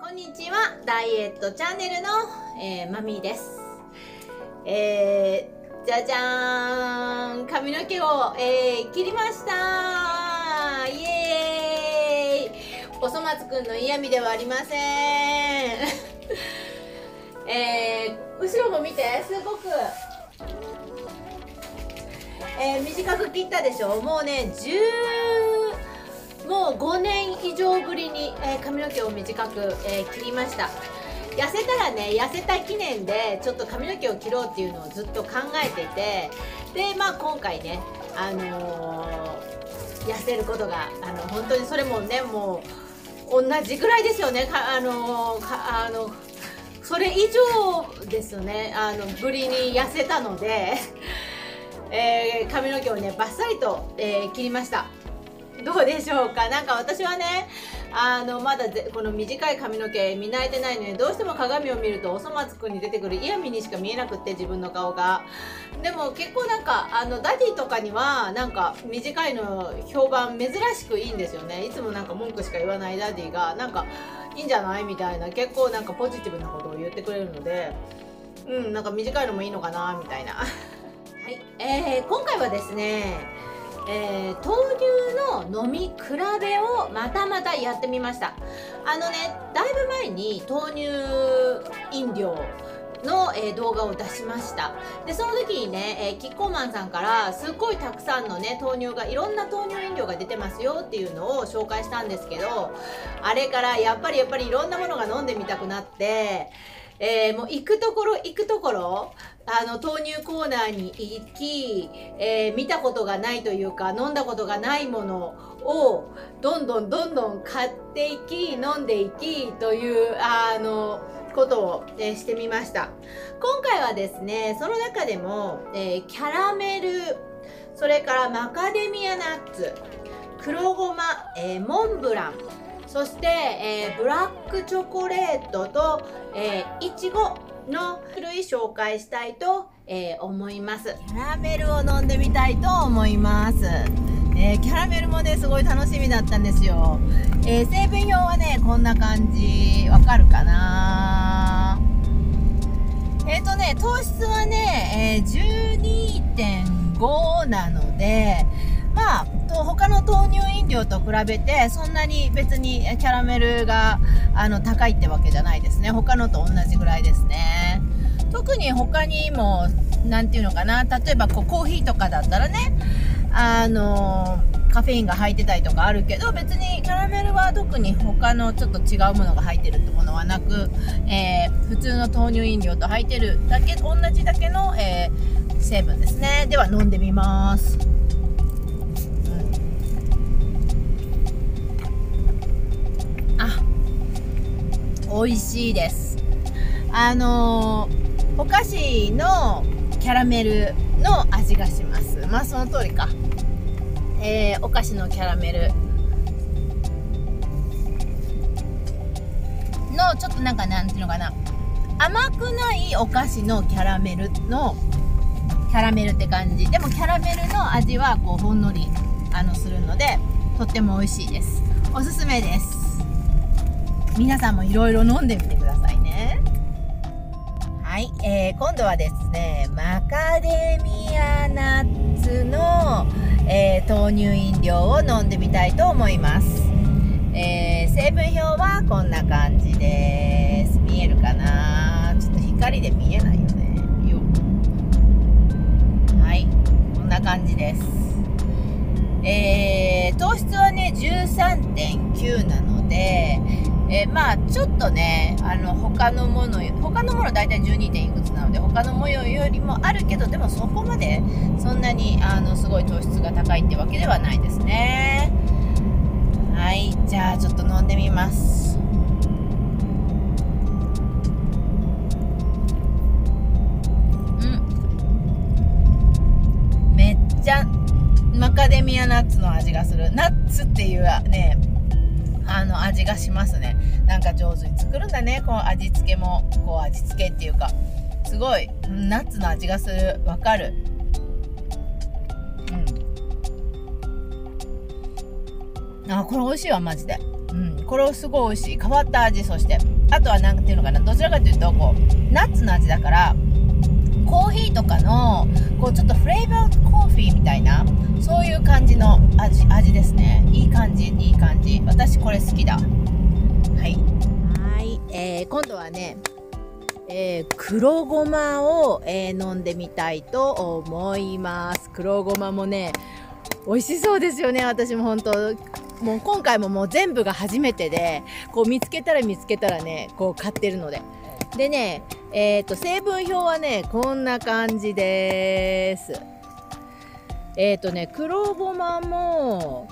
こんにちは、ダイエットチャンネルの、マミーです。じゃじゃーん、髪の毛を、切りました。イエーイ。おそ松くんの嫌味ではありません。後ろも見て、すごく。短く切ったでしょ。もうね、もう5年以上ぶりに、髪の毛を短く、切りました。痩せたらね、痩せた記念でちょっと髪の毛を切ろうっていうのをずっと考えてて、でまあ今回ね、痩せることが本当にそれもね、もう同じぐらいですよね。それ以上ですね、ぶりに痩せたので髪の毛をねバッサリと、切りました。どうでしょうか。なんか私はね、まだこの短い髪の毛見慣れてないので、どうしても鏡を見るとおそ松くんに出てくる嫌味にしか見えなくって、自分の顔が。でも結構なんかダディとかにはなんか短いの評判珍しくいいんですよね。いつもなんか文句しか言わないダディがなんかいいんじゃないみたいな、結構なんかポジティブなことを言ってくれるので、なんか短いのもいいのかなみたいな。はい、今回はですね、豆乳の飲み比べをまたまたやってみました。だいぶ前に豆乳飲料の、動画を出しました。でその時にね、キッコーマンさんからすっごいたくさんのね豆乳が、いろんな豆乳飲料が出てますよっていうのを紹介したんですけど、あれからやっぱりいろんなものが飲んでみたくなって。もう行くところ豆乳コーナーに行き、見たことがないというか飲んだことがないものをどんどん買っていき飲んでいきということを、してみました。今回はですね、その中でも、キャラメル、それからマカデミアナッツ、黒ごま、モンブラン、そして、ブラックチョコレートといちごの種類紹介したいと、思います。キャラメルを飲んでみたいと思います。キャラメルもねすごい楽しみだったんですよ。成分表はねこんな感じ、わかるかな。糖質はね、12.5 なので、まあ他の豆乳飲料と比べてそんなに別にキャラメルが高いってわけじゃないですね。他のと同じぐらいですね。特に他にも何ていうのかな、例えばコーヒーとかだったらね、カフェインが入ってたりとかあるけど、別にキャラメルは特に他のちょっと違うものが入ってるってものはなく、普通の豆乳飲料と入ってるだけ、同じだけの、成分ですね。では飲んでみます。美味しいです。お菓子のキャラメルの味がします。まあその通りか、お菓子のキャラメルのちょっとなんかなんていうのかな、甘くないお菓子のキャラメルって感じでも、キャラメルの味はこうほんのりするので、とっても美味しいです。おすすめです。皆さんもいろいろ飲んでみてくださいね。はい、今度はですね、マカデミアナッツの、豆乳飲料を飲んでみたいと思います。成分表はこんな感じです。見えるかな。ちょっと光で見えないよね。はい、こんな感じです。糖質はね 13.9 なので、まあちょっとね、他のもの大体 12. いくつなので、他のものよりもあるけど、でもそこまでそんなにすごい糖質が高いってわけではないですね。はい、じゃあちょっと飲んでみます。めっちゃマカデミアナッツの味がする。ナッツっていうね味がしますね。なんか上手に作るんだね。こう味付けも、こう味付けっていうか、すごいナッツの味がする。わかる。あ、これ美味しいわマジで。これすごい美味しい変わった味。そしてあとはなんていうのかな、どちらかというとこうナッツの味だからコーヒーとかのこうちょっとフレーバーコーヒーみたいなそういう感じの味ですね。いい感じいい感じ、私これ好きだ。はい、今度はね、黒ごまを、飲んでみたいと思います。黒ごまもね美味しそうですよね。私も本当もう今回ももう全部が初めてで、こう見つけたらねこう買ってるので。でね、成分表はねこんな感じです。ね黒ごまも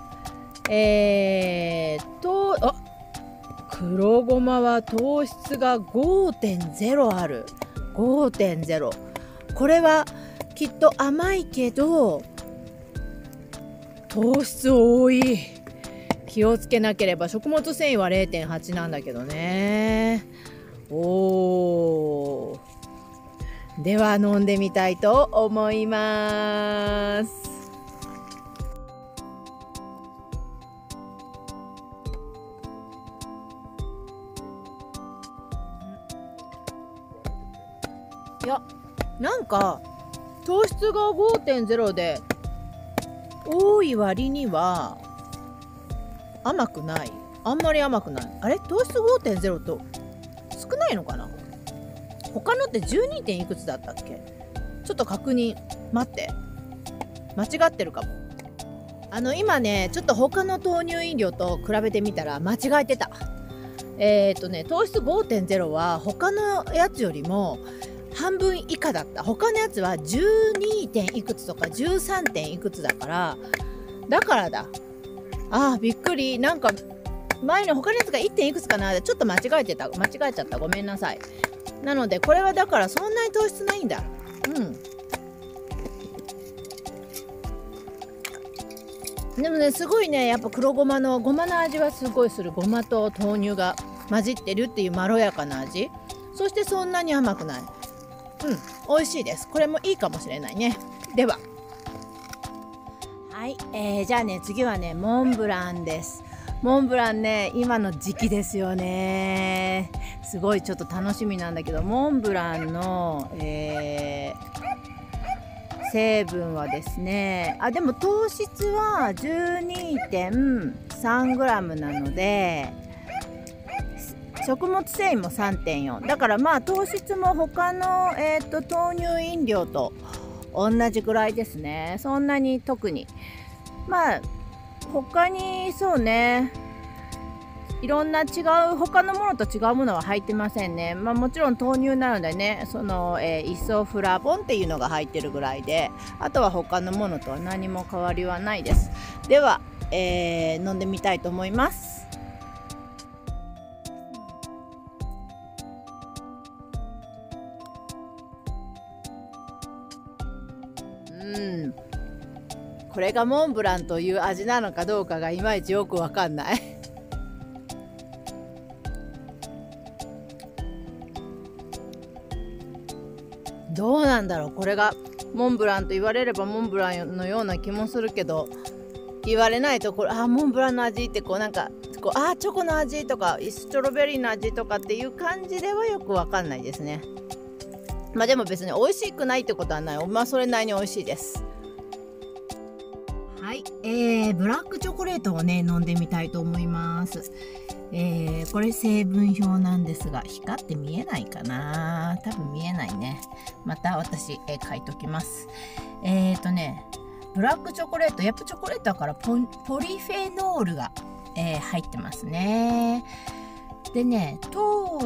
黒ごまは糖質が 5.0 ある。 5.0 これはきっと甘いけど糖質多い、気をつけなければ。食物繊維は 0.8 なんだけどね。おー、では飲んでみたいと思います。いや、なんか糖質が 5.0 で多い割には甘くない、あんまり甘くない。あれ糖質 5.0 と少ないのかな。他のって 12. 点いくつだったっけ。ちょっと確認、待って、間違ってるかも。今ねちょっと他の豆乳飲料と比べてみたら間違えてた。ね糖質 5.0 は他のやつよりも半分以下だった。他のやつは 12. 点いくつとか 13. 点いくつだからだ。あーびっくり、なんか前の他のやつが 1. 点いくつかな、ちょっと間違えちゃった、ごめんなさい。なのでこれはだからそんなに糖質ないんだ。でもねすごいね、やっぱ黒ごまの味はすごいする。ごまと豆乳が混じってるっていうまろやかな味、そしてそんなに甘くない。美味しいです。これもいいかもしれないね。でははい、じゃあね次はねモンブランです。モンブランね今の時期ですよね。すごいちょっと楽しみなんだけど、モンブランの、成分はですね、あでも糖質は 12.3g なので食物繊維も 3.4 だから、まあ糖質も他の、豆乳飲料と同じくらいですね。そんなに特にまあ他にそうねいろんな違う他のものと違うものは入ってませんね。まあもちろん豆乳なのでねその、イソフラボンっていうのが入ってるぐらいで、あとは他のものとは何も変わりはないです。では、飲んでみたいと思います。これがモンブランという味なのかどうかがいまいちよくわかんないどうなんだろう、これがモンブランと言われればモンブランのような気もするけど、言われないとこれあモンブランの味ってこうなんかこうあチョコの味とかストロベリーの味とかっていう感じではよくわかんないですね。まあでも別に美味しくないってことはない。まあそれなりに美味しいです。はい、ブラックチョコレートをね飲んでみたいと思います。これ成分表なんですが、光って見えないかな、多分見えないね。また私、書いときます。ねブラックチョコレート、やっぱチョコレートだからポリフェノールが、入ってますね。でね糖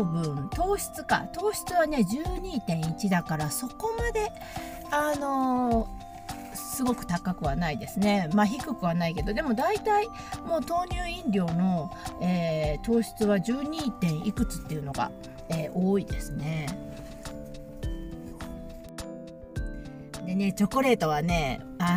質はね 12.1 だからそこまですごく高くはないですね。まあ低くはないけど、でも大体もう豆乳飲料の、糖質は 12. 点いくつっていうのが、多いですね。でねチョコレートはねダ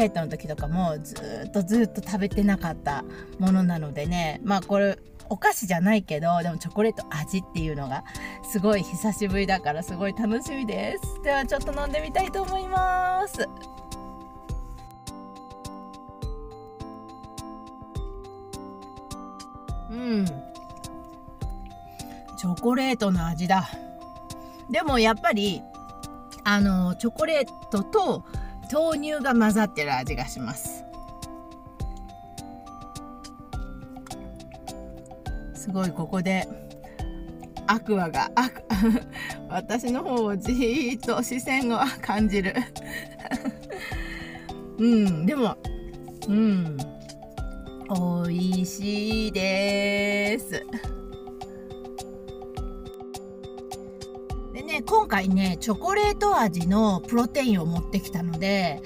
イエットの時とかもずっと食べてなかったものなのでね、まあこれお菓子じゃないけど、でもチョコレート味っていうのがすごい久しぶりだからすごい楽しみです。ではちょっと飲んでみたいと思います。うん、チョコレートの味だ。でもやっぱりチョコレートと豆乳が混ざってる味がします。すごいここでアクアが私の方をじーっと視線が感じるうん、でもうん、おいしいです。でね、今回ねチョコレート味のプロテインを持ってきたので、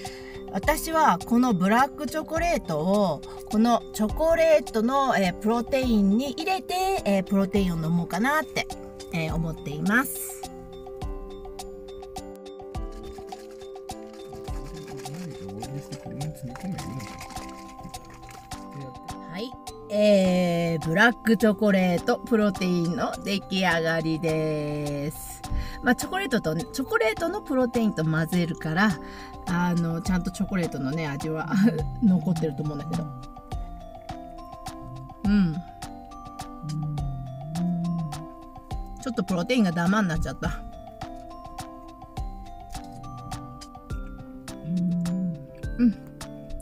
私はこのブラックチョコレートをこのチョコレートの、プロテインに入れて、プロテインを飲もうかなって、思っています。はい、ブラックチョコレートプロテインの出来上がりです。まあ、チョコレートのプロテインと混ぜるからちゃんとチョコレートのね味は残ってると思うんだけど、うん、ちょっとプロテインがダマになっちゃった。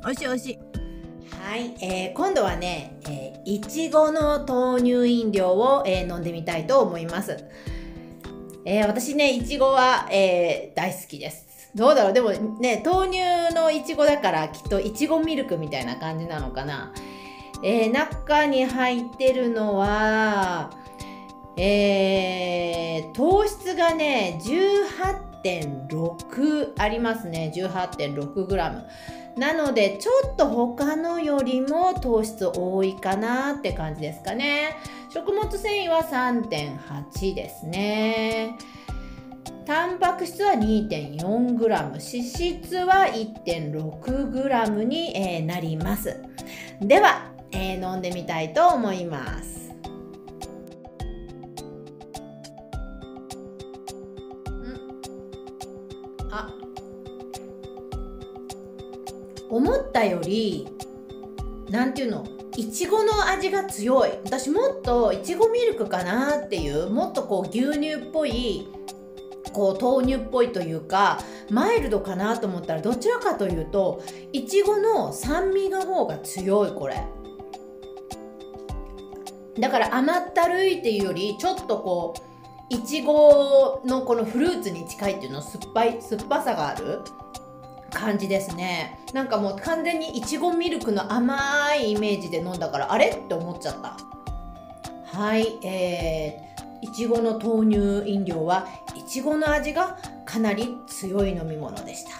おいしいおいしい。はい、今度はね、いちごの豆乳飲料を、飲んでみたいと思います。私ねいちごは、大好きです。どうだろう、でもね豆乳のいちごだからきっといちごミルクみたいな感じなのかな。中に入ってるのは、糖質がね18.6 ありますね。 18.6g なのでちょっと他のよりも糖質多いかなって感じですかね。食物繊維は 3.8 ですね。タンパク質は 2.4g、 脂質は 1.6g に、なります。では、飲んでみたいと思います。思ったよりなんていうの、いちごの味が強い。私もっといちごミルクかなっていう、もっとこう牛乳っぽいこう豆乳っぽいというかマイルドかなと思ったら、どちらかというといちごの酸味の方が強い。これだから甘ったるいっていうよりちょっとこういちごのこのフルーツに近いっていうの、酸っぱさがある感じですね。なんかもう完全にいちごミルクの甘いイメージで飲んだから、あれって思っちゃった。はい、いちごの豆乳飲料はいちごの味がかなり強い飲み物でした。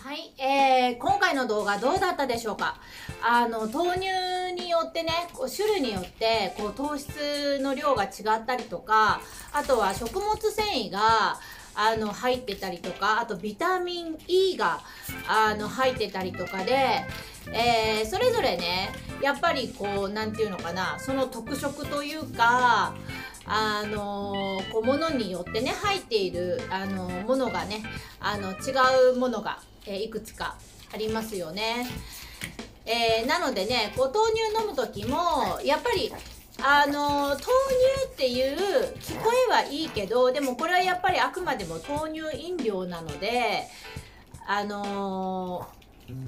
はい、今回の動画どうだったでしょうか。豆乳によってね、種類によってこう糖質の量が違ったりとか、あとは食物繊維が入ってたりとか、あとビタミン E が入ってたりとかで、それぞれねやっぱりこうなんていうのかな、その特色というかこうものによってね入っているものがね違うものが、いくつかありますよね。なのでねこう豆乳飲む時もやっぱり豆乳っていう聞こえはいいけど、でもこれはやっぱりあくまでも豆乳飲料なので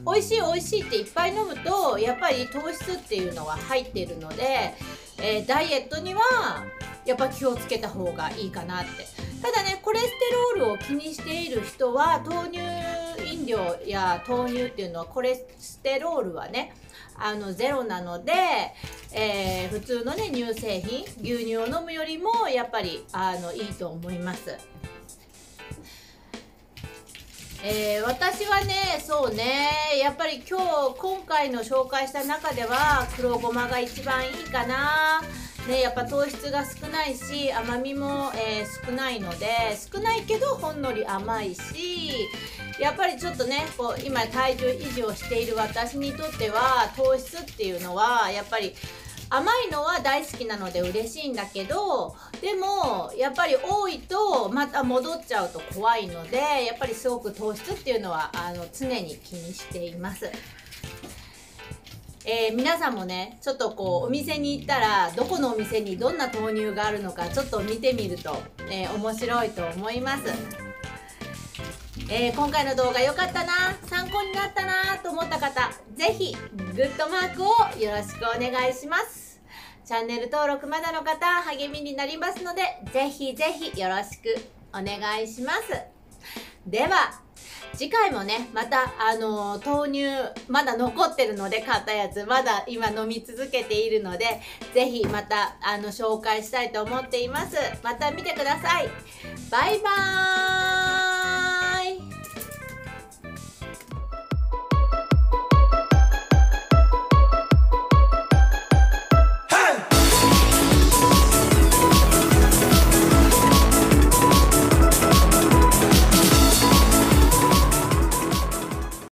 美味しい美味しいっていっぱい飲むとやっぱり糖質っていうのが入っているので、ダイエットにはやっぱ気をつけた方がいいかなって。ただねコレステロールを気にしている人は豆乳飲料や豆乳っていうのはコレステロールはねゼロなので、普通のね乳製品牛乳を飲むよりもやっぱりいいと思います。私はねそうねやっぱり今回の紹介した中では黒ごまが一番いいかな、ね、やっぱ糖質が少ないし甘みも、少ないので、少ないけどほんのり甘いし、やっぱりちょっとねこう今体重維持をしている私にとっては糖質っていうのはやっぱり甘いのは大好きなので嬉しいんだけど、でもやっぱり多いとまた戻っちゃうと怖いので、やっぱりすごく糖質っていうのは常に気にしています。皆さんもね、ちょっとこうお店に行ったらどこのお店にどんな豆乳があるのかちょっと見てみると、面白いと思います。今回の動画良かったな、参考になったなと思った方、ぜひグッドマークをよろしくお願いします。チャンネル登録まだの方、励みになりますので、ぜひぜひよろしくお願いします。では次回もね、また豆乳まだ残ってるので、買ったやつまだ今飲み続けているので、ぜひまた紹介したいと思っています。また見てください。バイバーイ。